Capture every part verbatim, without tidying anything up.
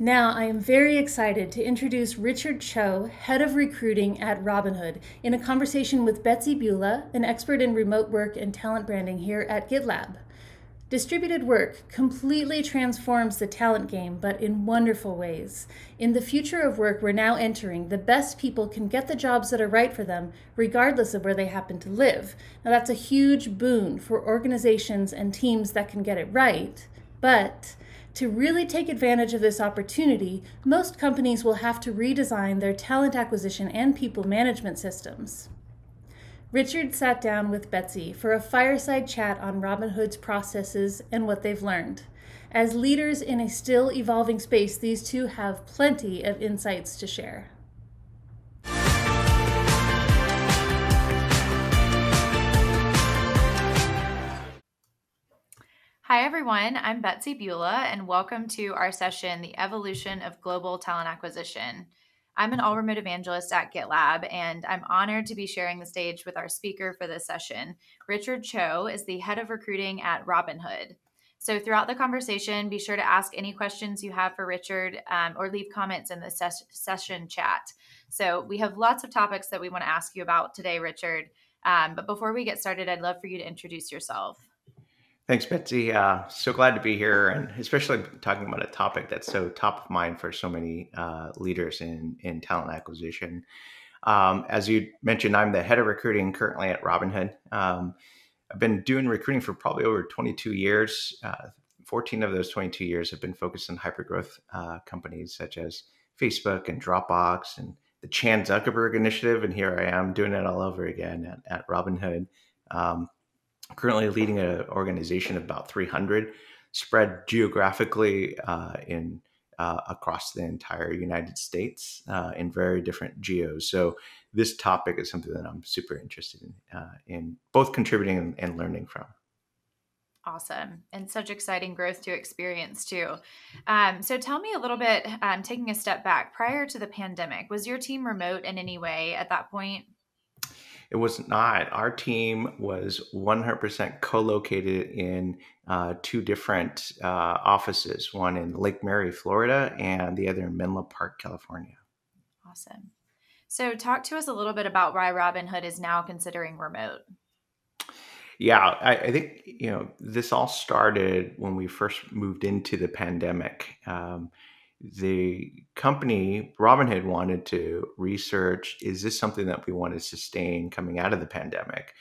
Now I am very excited to introduce Richard Cho, Head of Recruiting at Robinhood, in a conversation with Betsy Bula, an expert in remote work and talent branding here at GitLab. Distributed work completely transforms the talent game, but in wonderful ways. In the future of work we're now entering, the best people can get the jobs that are right for them, regardless of where they happen to live. Now that's a huge boon for organizations and teams that can get it right, but to really take advantage of this opportunity, most companies will have to redesign their talent acquisition and people management systems. Richard sat down with Betsy for a fireside chat on Robinhood's processes and what they've learned. As leaders in a still evolving space, these two have plenty of insights to share. Hi everyone, I'm Betsy Bula and welcome to our session, The Evolution of Global Talent Acquisition. I'm an all remote evangelist at GitLab, and I'm honored to be sharing the stage with our speaker for this session. Richard Cho is the head of recruiting at Robinhood. So throughout the conversation, be sure to ask any questions you have for Richard um, or leave comments in the ses session chat. So we have lots of topics that we want to ask you about today, Richard. Um, but before we get started, I'd love for you to introduce yourself. Thanks, Betsy. Uh, so glad to be here, and especially talking about a topic that's so top of mind for so many uh, leaders in, in talent acquisition. Um, as you mentioned, I'm the head of recruiting currently at Robinhood. Um, I've been doing recruiting for probably over twenty-two years. Uh, fourteen of those twenty-two years have been focused on hypergrowth uh, companies such as Facebook and Dropbox and the Chan Zuckerberg Initiative. And here I am doing it all over again at, at Robinhood. Um, Currently leading an organization of about three hundred, spread geographically uh, in uh, across the entire United States uh, in very different geos. So this topic is something that I'm super interested in, uh, in both contributing and, and learning from. Awesome. And such exciting growth to experience too. Um, so tell me a little bit, um, taking a step back, prior to the pandemic, was your team remote in any way at that point? It was not. Our team was one hundred percent co-located in uh, two different uh, offices, one in Lake Mary, Florida, and the other in Menlo Park, California. Awesome. So talk to us a little bit about why Robinhood is now considering remote. Yeah, I, I think, you know, this all started when we first moved into the pandemic. Um, The company, Robinhood, wanted to research, is this something that we want to sustain coming out of the pandemic?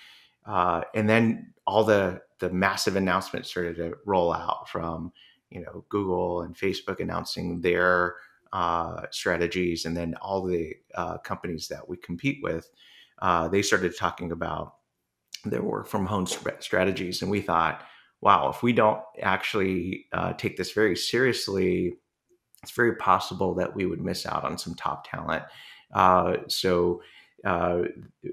Uh, and then all the, the massive announcements started to roll out from, you know, Google and Facebook announcing their uh, strategies. And then all the uh, companies that we compete with, uh, they started talking about their work from home strategies. And we thought, wow, if we don't actually uh, take this very seriously, it's very possible that we would miss out on some top talent. Uh, so uh,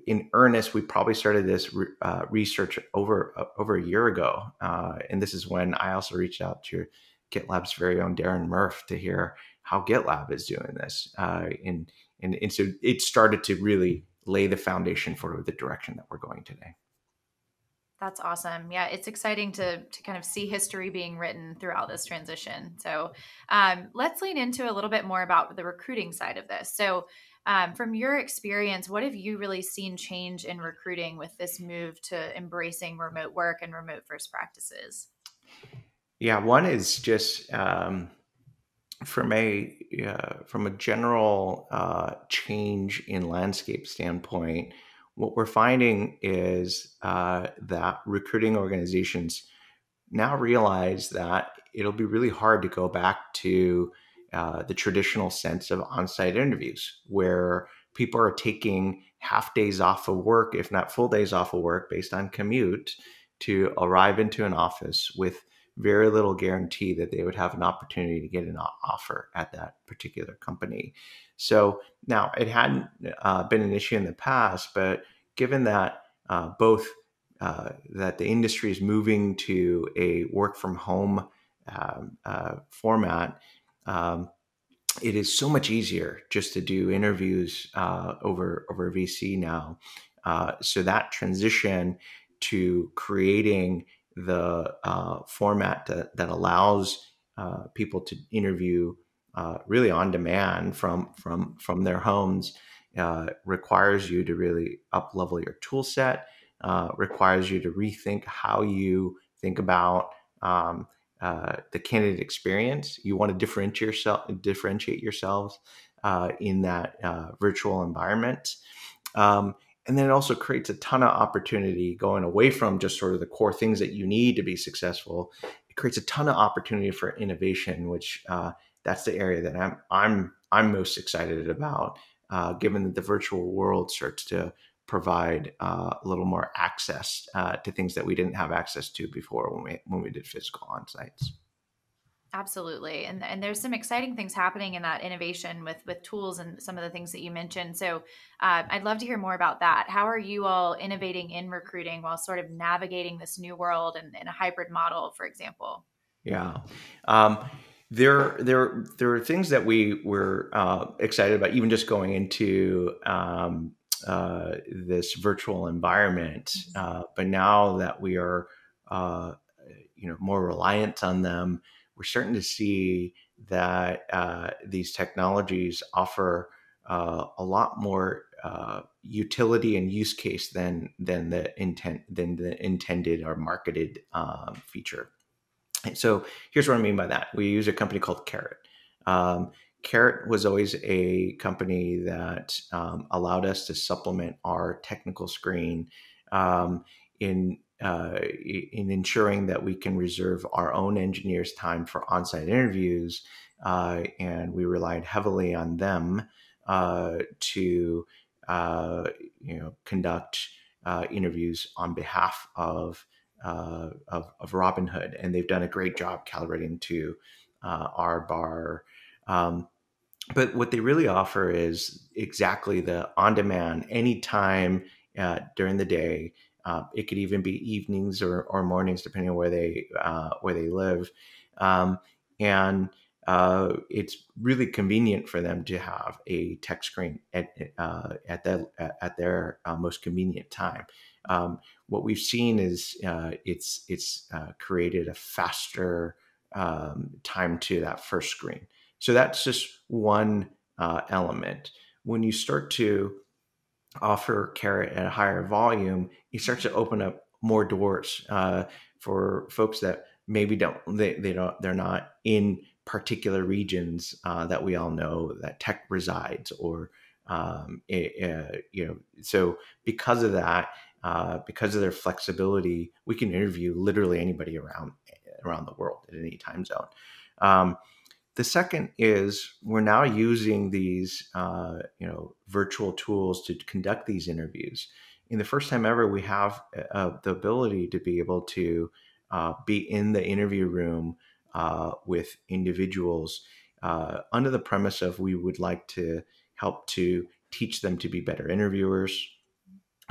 in earnest, we probably started this re uh, research over uh, over a year ago. Uh, and this is when I also reached out to GitLab's very own Darren Murph to hear how GitLab is doing this. Uh, and, and, and so it started to really lay the foundation for the direction that we're going today. That's awesome. Yeah, it's exciting to, to kind of see history being written throughout this transition. So um, let's lean into a little bit more about the recruiting side of this. So um, from your experience, what have you really seen change in recruiting with this move to embracing remote work and remote first practices? Yeah, one is just um, from a uh, from a general uh, change in landscape standpoint. What we're finding is uh, that recruiting organizations now realize that it'll be really hard to go back to uh, the traditional sense of on-site interviews, where people are taking half days off of work, if not full days off of work, based on commute, to arrive into an office with very little guarantee that they would have an opportunity to get an offer at that particular company. So now it hadn't uh, been an issue in the past, but given that uh, both uh, that the industry is moving to a work from home um, uh, format, um, it is so much easier just to do interviews uh, over, over V C now. Uh, so that transition to creating the uh, format that, that allows uh, people to interview uh, really on demand from from from their homes, uh, requires you to really up level your tool set, uh, requires you to rethink how you think about um, uh, the candidate experience. You want to differentiate yourself, differentiate yourselves uh, in that uh, virtual environment. Um, And then it also creates a ton of opportunity going away from just sort of the core things that you need to be successful. It creates a ton of opportunity for innovation, which uh, that's the area that I'm I'm I'm most excited about, uh, given that the virtual world starts to provide uh, a little more access uh, to things that we didn't have access to before when we when we did physical on-sites. Absolutely. And, and there's some exciting things happening in that innovation with, with tools and some of the things that you mentioned. So uh, I'd love to hear more about that. How are you all innovating in recruiting while sort of navigating this new world and, and a hybrid model, for example? Yeah, um, there, there, there are things that we were uh, excited about, even just going into um, uh, this virtual environment. Uh, but now that we are uh, you know, more reliant on them, we're starting to see that uh, these technologies offer uh, a lot more uh, utility and use case than than the intent than the intended or marketed um, feature. And so here's what I mean by that. We use a company called Karat. Um, Karat was always a company that um, allowed us to supplement our technical screen um, in. Uh, in ensuring that we can reserve our own engineers' time for on-site interviews, uh, and we relied heavily on them uh, to, uh, you know, conduct uh, interviews on behalf of, uh, of of Robinhood, and they've done a great job calibrating to uh, our bar. Um, but what they really offer is exactly the on-demand, anytime uh, during the day. Uh, it could even be evenings or, or mornings, depending on where they uh, where they live, um, and uh, it's really convenient for them to have a tech screen at uh, at that at their uh, most convenient time. Um, what we've seen is uh, it's it's uh, created a faster um, time to that first screen. So that's just one uh, element. When you start to offer Karat at a higher volume, it starts to open up more doors uh, for folks that maybe don't they, they don't they're not in particular regions uh, that we all know that tech resides, or um, it, uh, you know. So because of that, uh, because of their flexibility, we can interview literally anybody around around the world at any time zone. Um, The second is we're now using these, uh, you know, virtual tools to conduct these interviews. In the first time ever, we have uh, the ability to be able to uh, be in the interview room uh, with individuals uh, under the premise of we would like to help to teach them to be better interviewers,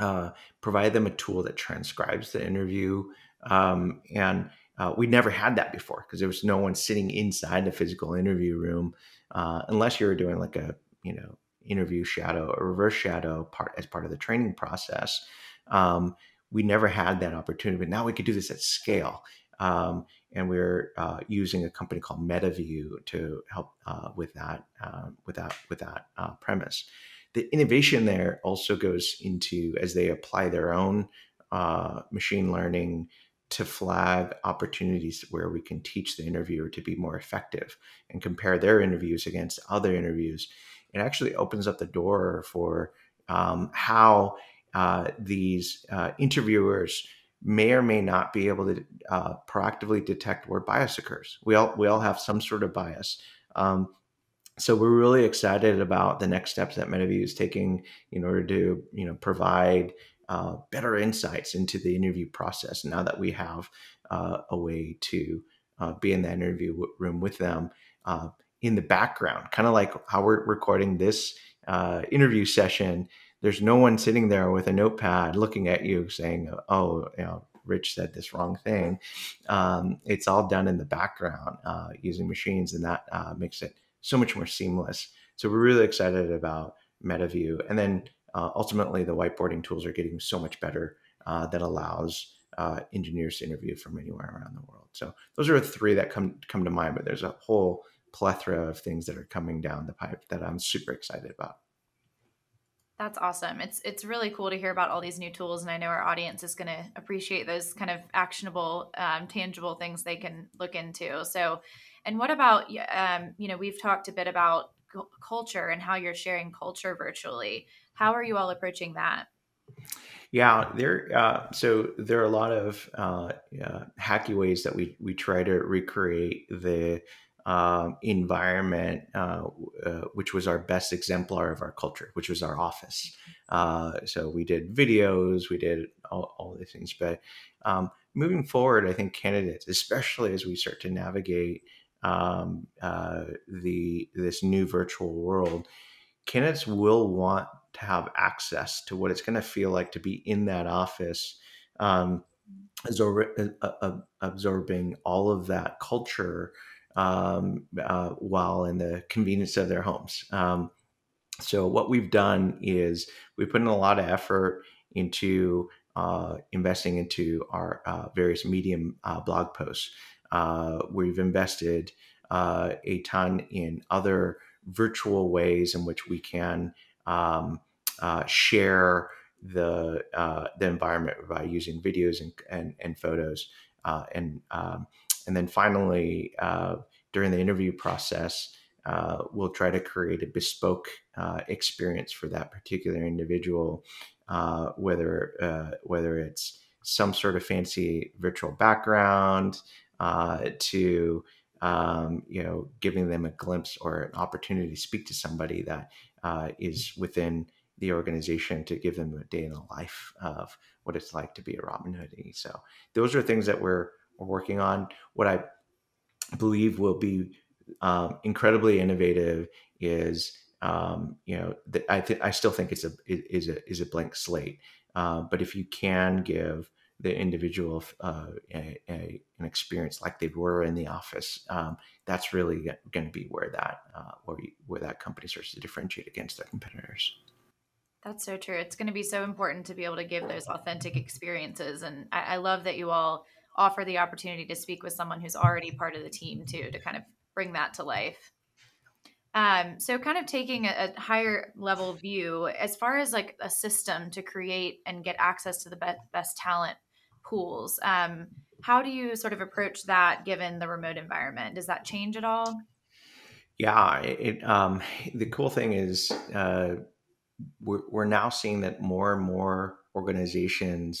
uh, provide them a tool that transcribes the interview, um, and Uh, we never had that before because there was no one sitting inside the physical interview room, uh, unless you were doing like a, you know, interview shadow or reverse shadow part as part of the training process. Um, we never had that opportunity, but now we could do this at scale. Um, and we're uh, using a company called MetaView to help uh, with that, uh, with that, with that uh, premise. The innovation there also goes into as they apply their own uh, machine learning to flag opportunities where we can teach the interviewer to be more effective and compare their interviews against other interviews. It actually opens up the door for um, how uh, these uh, interviewers may or may not be able to uh, proactively detect where bias occurs. We all, we all have some sort of bias. Um, so we're really excited about the next steps that MetaView is taking in order to, you know, provide Uh, better insights into the interview process now that we have uh, a way to uh, be in that interview room with them uh, in the background, kind of like how we're recording this uh, interview session. There's no one sitting there with a notepad looking at you saying, oh, you know, Rich said this wrong thing. Um, it's all done in the background uh, using machines, and that uh, makes it so much more seamless. So we're really excited about MetaView. And then Uh, ultimately, the whiteboarding tools are getting so much better uh, that allows uh, engineers to interview from anywhere around the world. So those are three that come come to mind, but there's a whole plethora of things that are coming down the pipe that I'm super excited about. That's awesome. It's it's really cool to hear about all these new tools, and I know our audience is going to appreciate those kind of actionable, um, tangible things they can look into. So, and what about, um, you know, we've talked a bit about culture and how you're sharing culture virtually. How are you all approaching that? Yeah, there. Uh, so there are a lot of uh, uh, hacky ways that we we try to recreate the Um, environment, uh, uh, which was our best exemplar of our culture, which was our office. Uh, so we did videos, we did all, all these things. But um, moving forward, I think candidates, especially as we start to navigate um, uh, the this new virtual world, candidates will want to have access to what it's going to feel like to be in that office, um, absor- uh, absorbing all of that culture Um, uh, while in the convenience of their homes. Um, so what we've done is we put in a lot of effort into uh, investing into our uh, various Medium uh, blog posts. Uh, we've invested uh, a ton in other virtual ways in which we can um, uh, share the uh, the environment by using videos and, and, and photos uh, and um, And then finally, uh, during the interview process, uh, we'll try to create a bespoke uh, experience for that particular individual, uh, whether uh, whether it's some sort of fancy virtual background uh, to um, you know, giving them a glimpse or an opportunity to speak to somebody that uh, is within the organization, to give them a day in the life of what it's like to be a Robinhoodie. So those are things that we're We're working on. What I believe will be um, incredibly innovative is, um, you know, the, I th I still think it's a it, is a is a blank slate. Uh, but if you can give the individual uh, a, a, an experience like they were in the office, um, that's really going to be where that uh, where you, where that company starts to differentiate against their competitors. That's so true. It's going to be so important to be able to give those authentic experiences, and I, I love that you all offer the opportunity to speak with someone who's already part of the team too, to kind of bring that to life. Um, so kind of taking a, a higher level view, as far as like a system to create and get access to the be best talent pools, um, how do you sort of approach that given the remote environment? Does that change at all? Yeah, it, um, the cool thing is uh, we're, we're now seeing that more and more organizations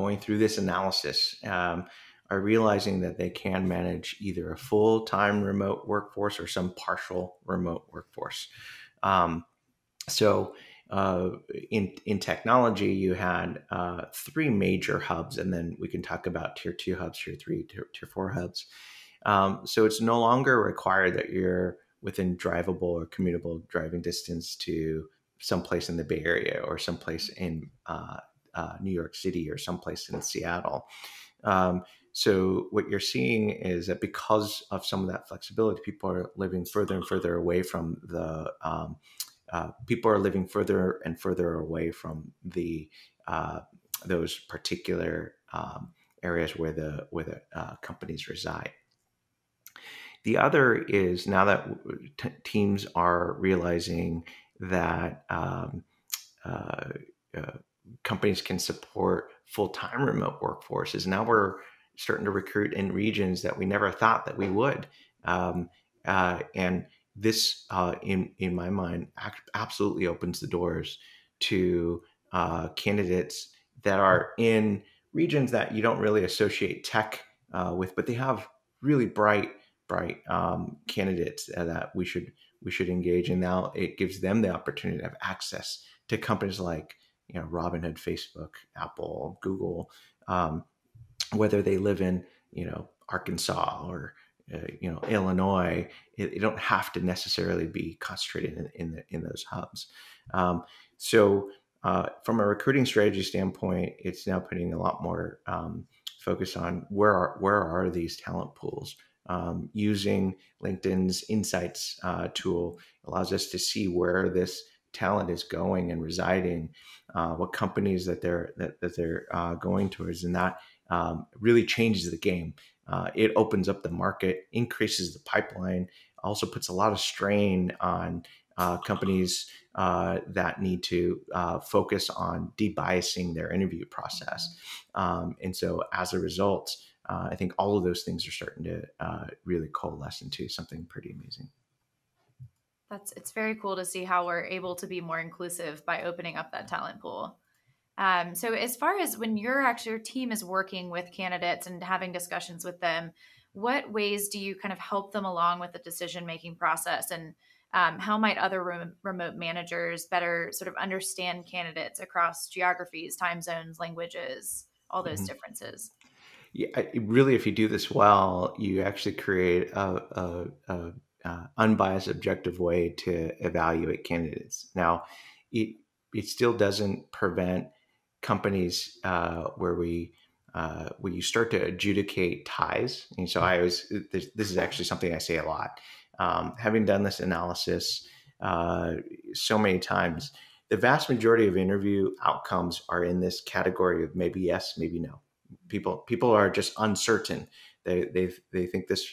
going through this analysis um, are realizing that they can manage either a full-time remote workforce or some partial remote workforce. Um, so uh, in, in technology, you had uh, three major hubs, and then we can talk about tier two hubs, tier three, tier, tier four hubs. Um, so it's no longer required that you're within drivable or commutable driving distance to someplace in the Bay Area or someplace in uh, Uh, New York City or someplace in Seattle. Um, so what you're seeing is that because of some of that flexibility, people are living further and further away from the, um, uh, people are living further and further away from the, uh, those particular um, areas where the, where the uh, companies reside. The other is now that t teams are realizing that um, uh, uh, companies can support full-time remote workforces. Now we're starting to recruit in regions that we never thought that we would. Um, uh, and this, uh, in, in my mind, absolutely opens the doors to uh, candidates that are in regions that you don't really associate tech uh, with, but they have really bright, bright um, candidates that we should, we should engage. And now it gives them the opportunity to have access to companies like you know, Robinhood, Facebook, Apple, Google, um, whether they live in, you know, Arkansas or, uh, you know, Illinois. It, it don't have to necessarily be concentrated in, in, the, in those hubs. Um, so uh, from a recruiting strategy standpoint, it's now putting a lot more um, focus on where are, where are these talent pools? Um, using LinkedIn's Insights uh, tool allows us to see where this talent is going and residing, uh, what companies that they're that, that they're uh, going towards, and that um, really changes the game Uh, it opens up the market, increases the pipeline, also puts a lot of strain on uh, companies uh, that need to uh, focus on debiasing their interview process. Um, and so as a result, uh, I think all of those things are starting to uh, really coalesce into something pretty amazing. That's, it's very cool to see how we're able to be more inclusive by opening up that talent pool. Um, so as far as when your actually your team is working with candidates and having discussions with them, what ways do you kind of help them along with the decision-making process, and um, how might other rem remote managers better sort of understand candidates across geographies, time zones, languages, all those mm-hmm. differences? Yeah, really, if you do this well, you actually create a, a, a Uh, unbiased, objective way to evaluate candidates. Now, it it still doesn't prevent companies uh, where we uh, where you start to adjudicate ties. And so I always this, this is actually something I say a lot. Um, having done this analysis uh, so many times, the vast majority of interview outcomes are in this category of maybe yes, maybe no. People people are just uncertain. They they they think this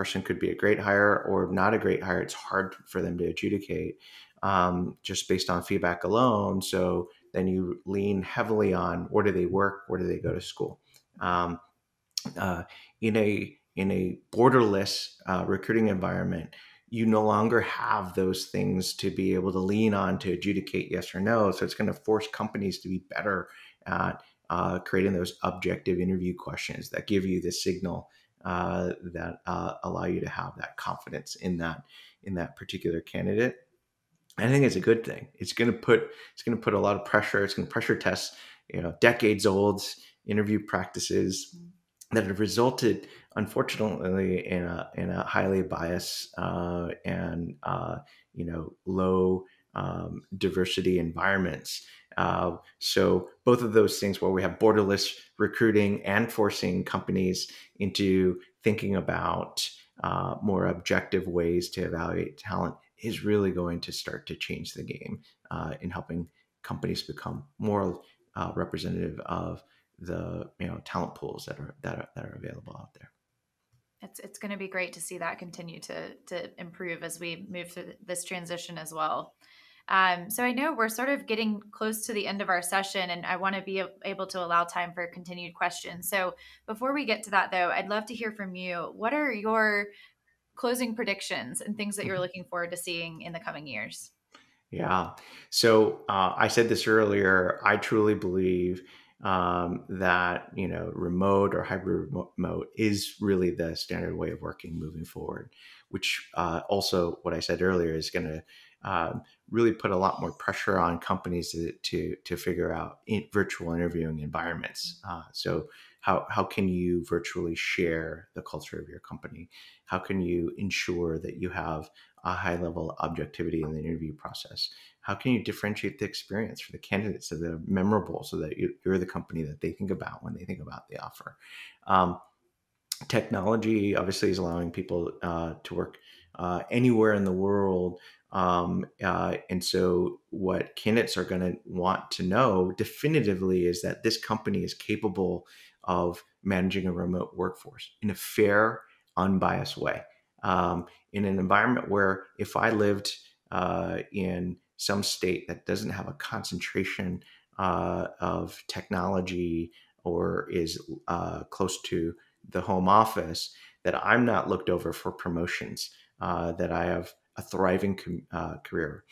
person could be a great hire or not a great hire. It's hard for them to adjudicate um, just based on feedback alone. So then you lean heavily on where do they work, where do they go to school. Um, uh, in a in a borderless uh, recruiting environment, you no longer have those things to be able to lean on to adjudicate yes or no. So it's going to force companies to be better at uh, creating those objective interview questions that give you the signal Uh, that uh, allow you to have that confidence in that in that particular candidate. I think it's a good thing. It's going to put it's going to put a lot of pressure. It's going to pressure test you know decades old interview practices that have resulted, unfortunately, in a in a highly biased uh, and uh, you know low um, diversity environments. Uh, so both of those things where we have borderless recruiting and forcing companies into thinking about uh, more objective ways to evaluate talent is really going to start to change the game uh, in helping companies become more uh, representative of the you know talent pools that are that are, that are available out there. It's, it's going to be great to see that continue to, to improve as we move through this transition as well. Um, so I know we're sort of getting close to the end of our session, and I want to be able to allow time for continued questions. So before we get to that, though, I'd love to hear from you. What are your closing predictions and things that you're looking forward to seeing in the coming years? Yeah. So uh, I said this earlier, I truly believe um, that, you know, remote or hybrid remote is really the standard way of working moving forward, which uh, also what I said earlier is going to Um, really put a lot more pressure on companies to to, to figure out in virtual interviewing environments. Uh, so how, how can you virtually share the culture of your company? How can you ensure that you have a high level of objectivity in the interview process? How can you differentiate the experience for the candidates so they're memorable, so that you're the company that they think about when they think about the offer? Um, technology obviously is allowing people uh, to work uh, anywhere in the world. Um, uh, and so what candidates are going to want to know definitively is that this company is capable of managing a remote workforce in a fair, unbiased way, um, in an environment where if I lived uh, in some state that doesn't have a concentration uh, of technology or is uh, close to the home office, that I'm not looked over for promotions, uh, that I have a thriving uh, career.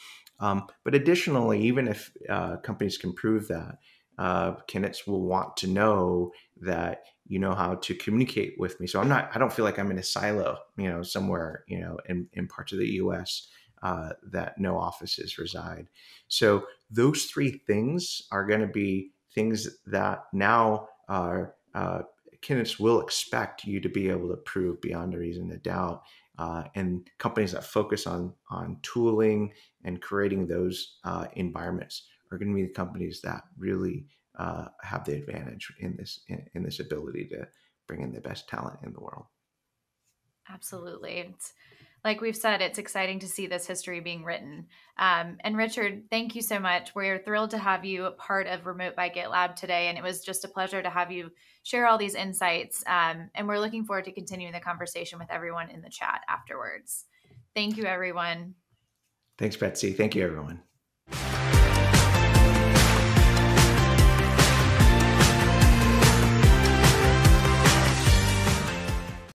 Um, but additionally, even if uh, companies can prove that, uh, candidates will want to know that you know how to communicate with me. So I'm not, I don't feel like I'm in a silo, you know, somewhere, you know, in, in parts of the U S uh, that no offices reside. So those three things are going to be things that now are, uh, candidates will expect you to be able to prove beyond a reason to doubt. Uh, and companies that focus on on tooling and creating those uh, environments are going to be the companies that really uh, have the advantage in this in, in this ability to bring in the best talent in the world. Absolutely. It's, like we've said, it's exciting to see this history being written. Um, and Richard, thank you so much. We're thrilled to have you a part of Remote by GitLab today. And it was just a pleasure to have you share all these insights. Um, and we're looking forward to continuing the conversation with everyone in the chat afterwards. Thank you, everyone. Thanks, Betsy. Thank you, everyone.